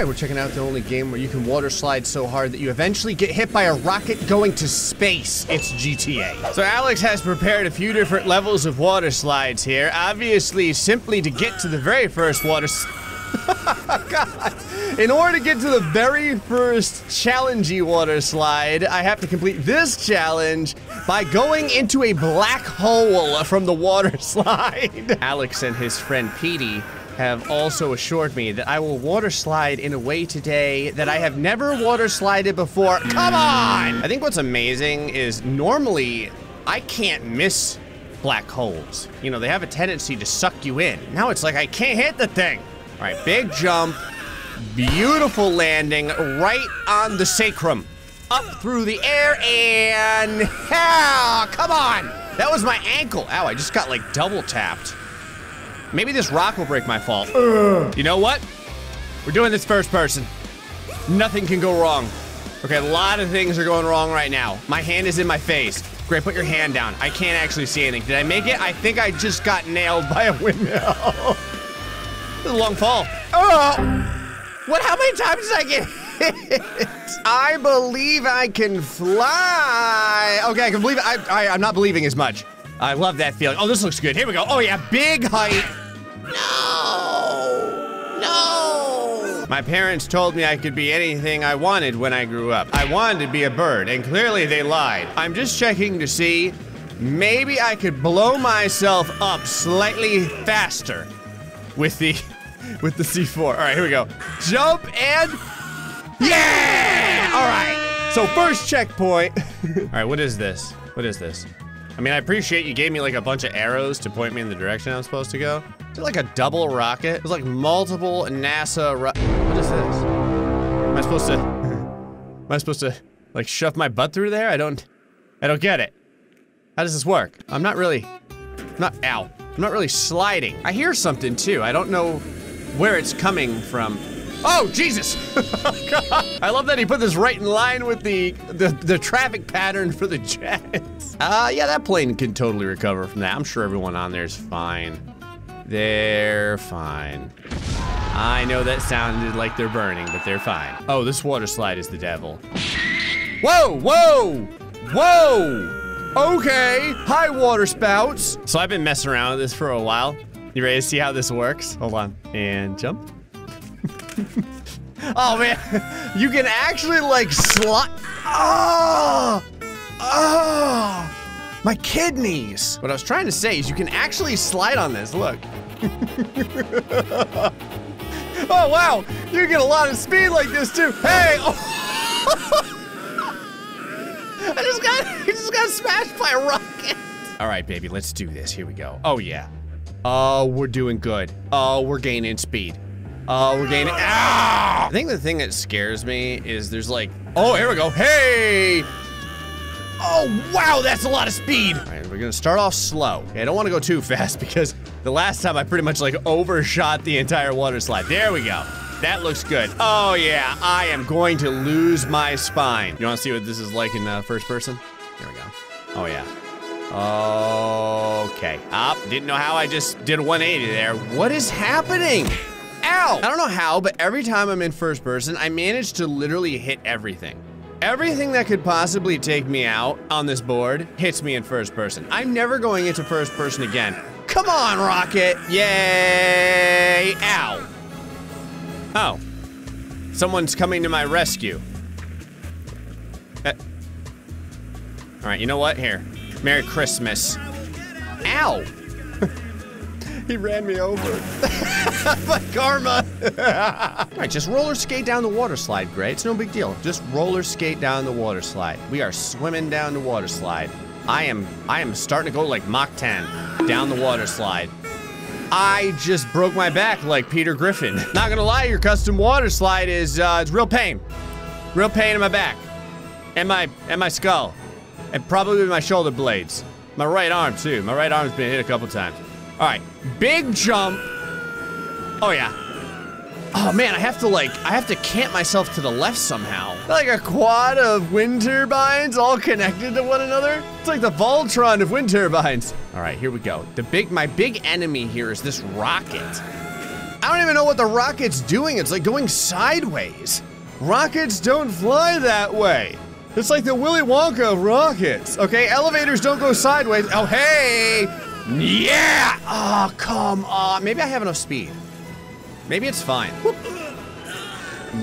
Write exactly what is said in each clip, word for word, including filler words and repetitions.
Alright, we're checking out the only game where you can water slide so hard that you eventually get hit by a rocket going to space. It's G T A. So Alex has prepared a few different levels of water slides here, obviously simply to get to the very first water slide. God. In order to get to the very first challengey water slide, I have to complete this challenge by going into a black hole from the water slide. Alex and his friend Petey have also assured me that I will water slide in a way today that I have never water slided before. Come on! I think what's amazing is normally I can't miss black holes. You know, they have a tendency to suck you in. Now it's like I can't hit the thing. All right, big jump, beautiful landing right on the sacrum, up through the air, and oh, come on! That was my ankle. Ow, I just got like double tapped. Maybe this rock will break my fall. Uh. You know what? We're doing this first person. Nothing can go wrong. Okay, a lot of things are going wrong right now. My hand is in my face. Great, put your hand down. I can't actually see anything. Did I make it? I think I just got nailed by a windmill. This is a long fall. Oh! What, how many times did I get hit? I believe I can fly. Okay, I can believe it. I, I, I'm not believing as much. I love that feeling. Oh, this looks good. Here we go. Oh yeah, big height. No, no. My parents told me I could be anything I wanted when I grew up. I wanted to be a bird, and clearly they lied. I'm just checking to see, maybe I could blow myself up slightly faster. With the, with the C four. All right, here we go. Jump and, yeah! All right, so first checkpoint. All right, what is this? What is this? I mean, I appreciate you gave me like a bunch of arrows to point me in the direction I'm supposed to go. Is it like a double rocket? It's like multiple NASA ro- What is this? Am I supposed to, am I supposed to like shove my butt through there? I don't, I don't get it. How does this work? I'm not really, not, ow. I'm not really sliding. I hear something too. I don't know where it's coming from. Oh, Jesus! God. I love that he put this right in line with the, the, the traffic pattern for the jets. Uh, yeah, that plane can totally recover from that. I'm sure everyone on there is fine. They're fine. I know that sounded like they're burning, but they're fine. Oh, this water slide is the devil. Whoa, whoa, whoa! Okay, high water spouts. So I've been messing around with this for a while. You ready to see how this works? Hold on, and jump. Oh man, you can actually like slot. Oh, oh, my kidneys. What I was trying to say is you can actually slide on this, look. Oh wow, you get a lot of speed like this too. Hey. Oh. I just got, I just got smashed by a rocket. All right, baby, let's do this. Here we go. Oh yeah. Oh, we're doing good. Oh, we're gaining speed. Oh, we're gaining. Ow! I think the thing that scares me is there's like. Oh, here we go. Hey. Oh wow, that's a lot of speed. All right, we're gonna start off slow. Okay, I don't want to go too fast because the last time I pretty much like overshot the entire water slide. There we go. That looks good. Oh yeah, I am going to lose my spine. You wanna see what this is like in uh, first person? There we go. Oh yeah. Okay. Up. Didn't know how I just did a one eighty there. What is happening? Ow! I don't know how, but every time I'm in first person, I manage to literally hit everything. Everything that could possibly take me out on this board hits me in first person. I'm never going into first person again. Come on, rocket. Yay! Ow. Oh, someone's coming to my rescue. Uh, all right, you know what? Here, Merry Christmas. Ow! He ran me over. But karma. All right, just roller skate down the water slide, Gray. It's no big deal. Just roller skate down the water slide. We are swimming down the water slide. I am, I am starting to go like Mach ten down the water slide. I just broke my back like Peter Griffin. Not gonna lie, your custom water slide is uh, it's real pain. Real pain in my back. And my and my skull. And probably my shoulder blades. My right arm too. My right arm's been hit a couple times. All right, big jump. Oh yeah. Oh man, I have to like, I have to camp myself to the left somehow. Like a quad of wind turbines all connected to one another. It's like the Voltron of wind turbines. All right, here we go. The big, my big enemy here is this rocket. I don't even know what the rocket's doing. It's like going sideways. Rockets don't fly that way. It's like the Willy Wonka of rockets. Okay, elevators don't go sideways. Oh, hey! Yeah! Oh, come on. Maybe I have enough speed. Maybe it's fine. Whoop.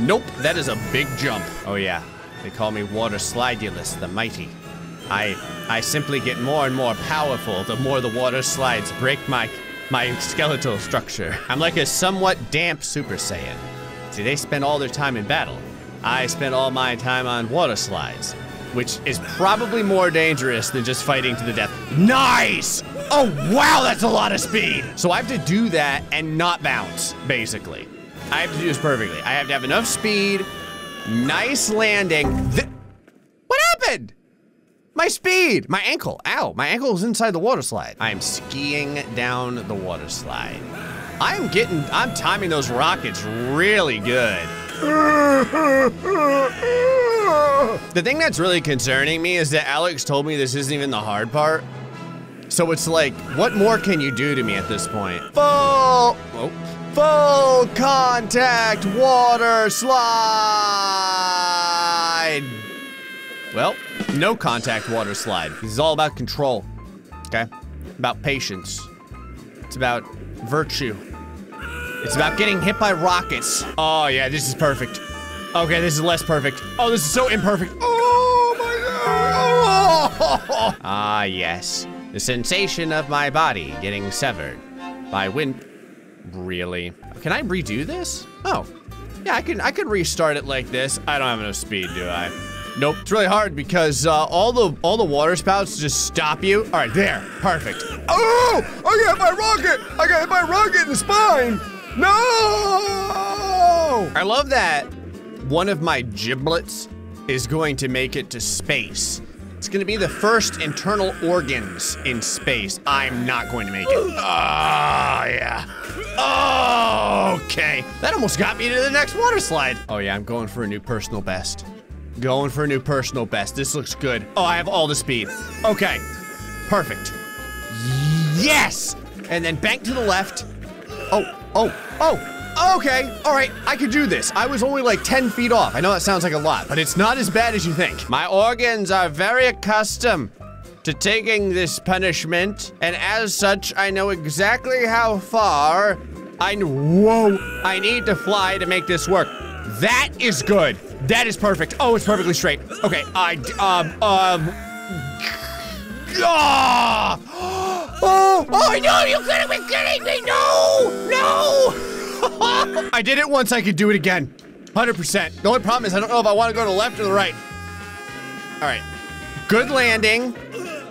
Nope, that is a big jump. Oh, yeah. They call me Water Slidulus, the mighty. I I simply get more and more powerful the more the water slides break my, my skeletal structure. I'm like a somewhat damp Super Saiyan. See, they spend all their time in battle. I spent all my time on water slides, which is probably more dangerous than just fighting to the death. Nice! Oh, wow, that's a lot of speed! So I have to do that and not bounce, basically. I have to do this perfectly. I have to have enough speed, nice landing. Th- What happened? My speed, my ankle, ow, my ankle was inside the water slide. I am skiing down the water slide. I'm getting, I'm timing those rockets really good. The thing that's really concerning me is that Alex told me this isn't even the hard part. So it's like, what more can you do to me at this point? Full, oh, full contact water slide. Well, no contact water slide. This is all about control, okay? About patience. It's about virtue. It's about getting hit by rockets. Oh yeah, this is perfect. Okay, this is less perfect. Oh, this is so imperfect. Oh my god! Oh. Ah yes, the sensation of my body getting severed by wind. Really? Can I redo this? Oh, yeah, I can. I could restart it like this. I don't have enough speed, do I? Nope. It's really hard because uh, all the all the water spouts just stop you. All right, there, perfect. Oh! I got hit by rocket! I got hit by rocket in the spine. No! I love that one of my giblets is going to make it to space. It's gonna be the first internal organs in space. I'm not going to make it. Oh, yeah. Oh, okay. That almost got me to the next water slide. Oh, yeah, I'm going for a new personal best. Going for a new personal best. This looks good. Oh, I have all the speed. Okay, perfect. Yes! And then bank to the left. Oh. Oh, oh, okay, all right, I could do this. I was only like ten feet off. I know that sounds like a lot, but it's not as bad as you think. My organs are very accustomed to taking this punishment, and as such, I know exactly how far I, whoa, I need to fly to make this work. That is good. That is perfect. Oh, it's perfectly straight. Okay, I, um, um, ah! Oh, oh no, you could have been kidding me, no, no! I did it once, I could do it again, one hundred percent. The only problem is I don't know if I want to go to the left or the right. All right, good landing.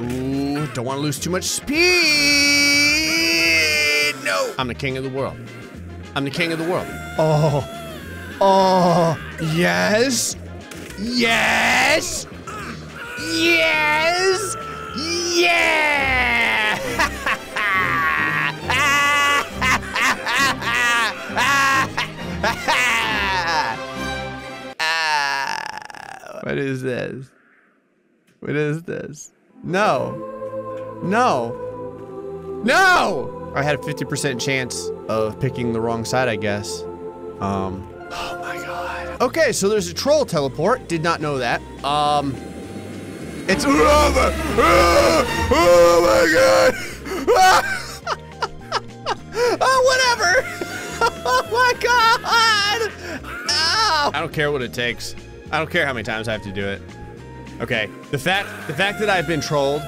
Ooh, don't want to lose too much speed, no. I'm the king of the world. I'm the king of the world. Oh, oh, yes, yes, yes, yes! What is this? What is this? No. No. No! I had a fifty percent chance of picking the wrong side, I guess. Um. Oh my god. Okay, so there's a troll teleport. Did not know that. Um. It's over. Oh, oh my god. Oh, whatever. Oh my god! Ow. I don't care what it takes. I don't care how many times I have to do it. Okay, the fact the fact that I've been trolled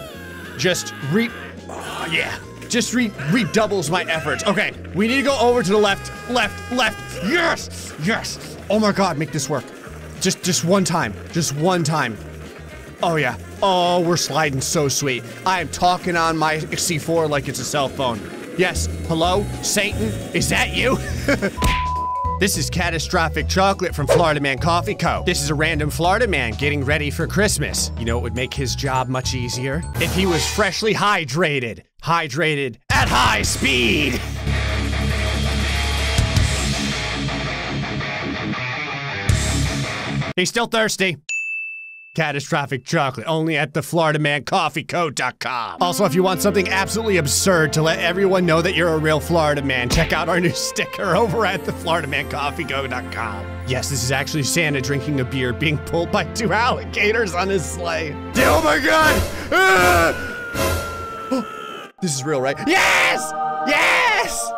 just re- oh, yeah. Just re- redoubles my efforts. Okay, we need to go over to the left, left, left. Yes, yes. Oh my god, make this work. Just, just one time, just one time. Oh yeah, oh, we're sliding so sweet. I am talking on my C four like it's a cell phone. Yes, hello, Satan, is that you? This is catastrophic chocolate from Florida Man Coffee Co. This is a random Florida man getting ready for Christmas. You know, it would make his job much easier if he was freshly hydrated. Hydrated at high speed. He's still thirsty. catastrophic chocolate, only at the florida man coffee co dot com. Also, if you want something absolutely absurd to let everyone know that you're a real Florida man, check out our new sticker over at the florida man coffee co dot com. Yes, this is actually Santa drinking a beer being pulled by two alligators on his sleigh. Oh my god! Ah! This is real, right? Yes! Yes!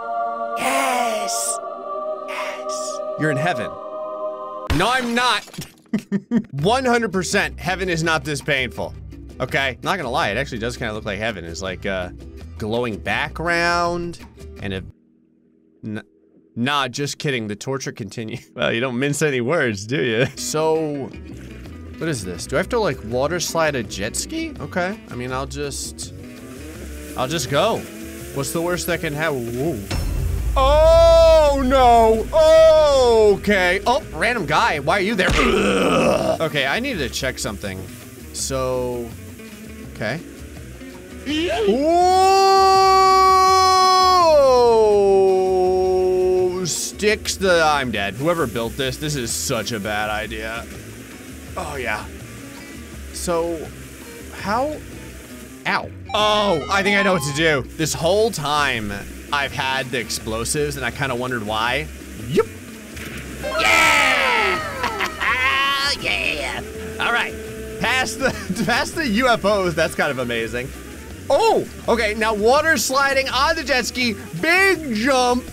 Yes! Yes! You're in heaven. No, I'm not. one hundred percent heaven is not this painful. Okay, not gonna lie, it actually does kind of look like heaven. It's like a glowing background and a... N nah, just kidding, the torture continues. Well, you don't mince any words, do you? So, what is this? Do I have to like water slide a jet ski? Okay, I mean, I'll just... I'll just go. What's the worst that can happen? Whoa. Oh no! Oh, okay. Oh, random guy. Why are you there? Ugh. Okay, I need to check something. So, okay. Whoa! Sticks the. I'm dead. Whoever built this, this is such a bad idea. Oh yeah. So, how? Ow. Oh, I think I know what to do. This whole time, I've had the explosives and I kind of wondered why. Yep. Yeah! Yeah! All right. Past the, past the U F Os, that's kind of amazing. Oh, okay, now water sliding on the jet ski, big jump,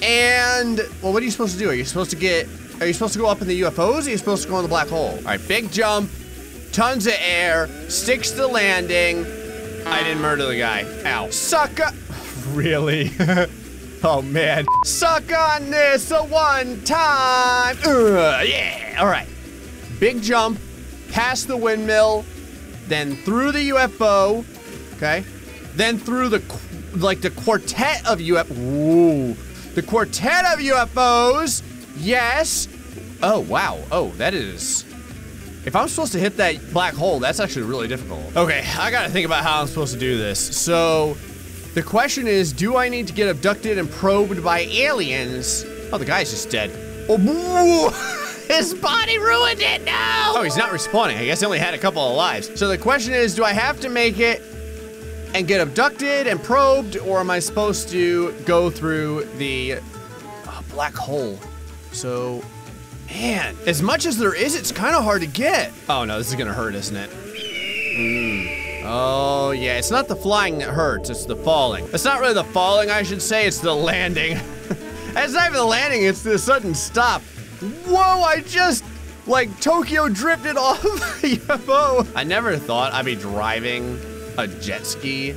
and, well, what are you supposed to do? Are you supposed to get, are you supposed to go up in the U F Os or are you supposed to go in the black hole? All right, big jump, tons of air, sticks to landing. I didn't murder the guy. Ow. Sucker. Really? Oh man. Suck on this a one time. Ugh, yeah. All right. Big jump, past the windmill, then through the U F O. Okay. Then through the like the quartet of U F O. Ooh. The quartet of U F Os. Yes. Oh wow. Oh, that is. If I'm supposed to hit that black hole, that's actually really difficult. Okay, I gotta think about how I'm supposed to do this. So. The question is, do I need to get abducted and probed by aliens? Oh, the guy's just dead. Oh, his body ruined it, no! Oh, he's not responding. I guess he only had a couple of lives. So the question is, do I have to make it and get abducted and probed, or am I supposed to go through the uh, black hole? So, man, as much as there is, it's kind of hard to get. Oh no, this is gonna hurt, isn't it? Mm. Oh yeah, it's not the flying that hurts, it's the falling. It's not really the falling, I should say, it's the landing. It's not even the landing, it's the sudden stop. Whoa, I just, like, Tokyo drifted off the U F O. I never thought I'd be driving a jet ski.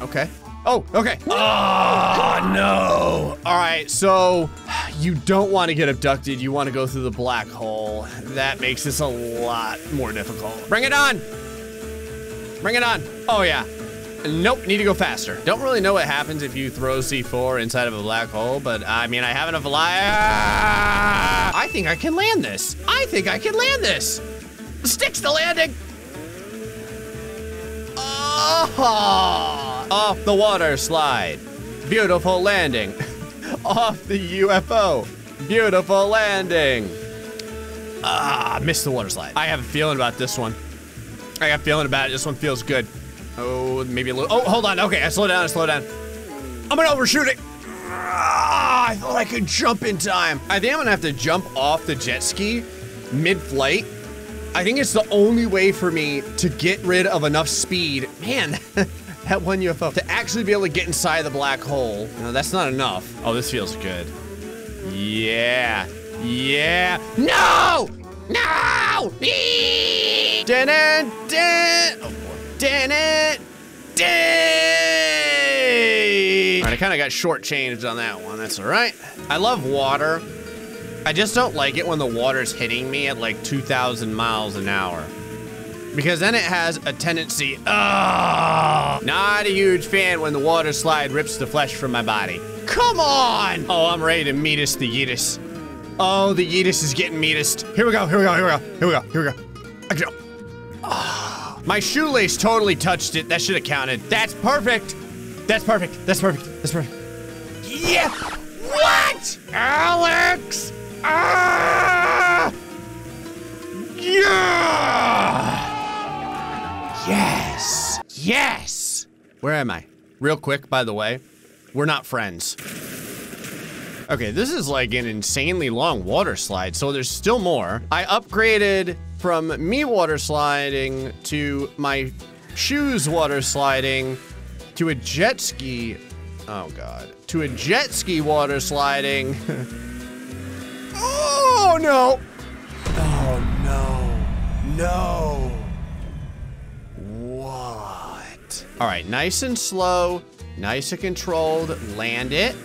Okay. Oh, okay. Oh, no. All right, so you don't want to get abducted. You want to go through the black hole. That makes this a lot more difficult. Bring it on. Bring it on. Oh, yeah. Nope, need to go faster. Don't really know what happens if you throw C four inside of a black hole, but I mean, I have enough life. I think I can land this. I think I can land this. Sticks to landing. Oh. Off the water slide. Beautiful landing. Off the U F O. Beautiful landing. Ah, missed the water slide. I have a feeling about this one. I got a feeling about it. This one feels good. Oh, maybe a little. Oh, hold on. Okay, I slow down. I slow down. I'm gonna overshoot it. Ah, I thought I could jump in time. I think I'm gonna have to jump off the jet ski mid-flight. I think it's the only way for me to get rid of enough speed. Man. That one U F O. To actually be able to get inside the black hole. No, that's not enough. Oh, this feels good. Yeah. Yeah. No! No! Alright, I kind of got shortchanged on that one. That's alright. I love water. I just don't like it when the water's hitting me at like two thousand miles an hour. Because then it has a tendency. Oh, not a huge fan when the water slide rips the flesh from my body. Come on! Oh, I'm ready to meetus the Yetus. Oh, the Yetus is getting meetused. Here we go, here we go, here we go, here we go, here we go. I go. Oh, my shoelace totally touched it. That should have counted. That's perfect. That's perfect. That's perfect. That's perfect. Yeah! What? Alex! Ah! Yes! Where am I? Real quick, by the way, we're not friends. Okay, this is like an insanely long water slide, so there's still more. I upgraded from me water sliding to my shoes water sliding to a jet ski. Oh God, to a jet ski water sliding. Oh no. Oh no, no. What? All right, nice and slow, nice and controlled, land it.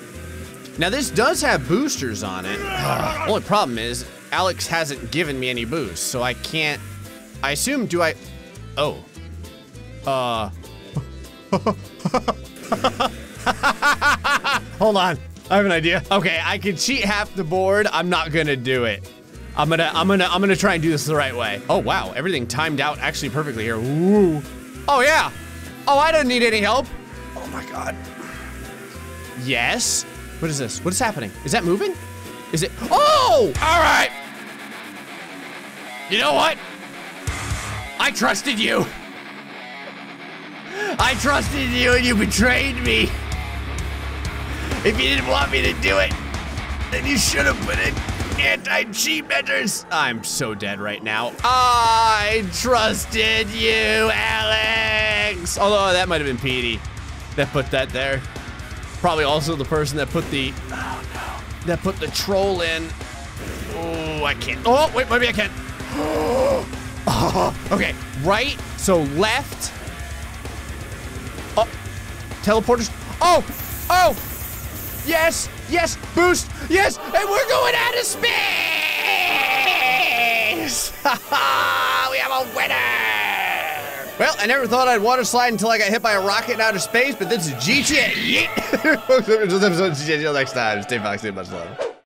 Now this does have boosters on it. Uh, only problem is Alex hasn't given me any boosts, so I can't, I assume, do I, oh. Uh. Hold on, I have an idea. Okay, I can cheat half the board. I'm not gonna do it. I'm gonna, I'm gonna, I'm gonna try and do this the right way. Oh wow, everything timed out actually perfectly here. Ooh. Oh yeah. Oh, I don't need any help. Oh my God. Yes. What is this? What is happening? Is that moving? Is it? Oh! All right. You know what? I trusted you. I trusted you and you betrayed me. If you didn't want me to do it, then you should have put in anti-cheat measures. I'm so dead right now. I trusted you, Alex. Although that might have been Petey that put that there. Probably also the person that put the, oh no, that put the troll in. Oh, I can't. Oh, wait, maybe I can. Oh, okay, right, so left. Oh, teleporters. Oh, oh, yes, yes, boost, yes, and we're going out of space. We have a winner. Well, I never thought I'd water slide until I got hit by a rocket in outer space, but this is G T A. Folks, this episode of G T A. Until next time, stay foxy and much love.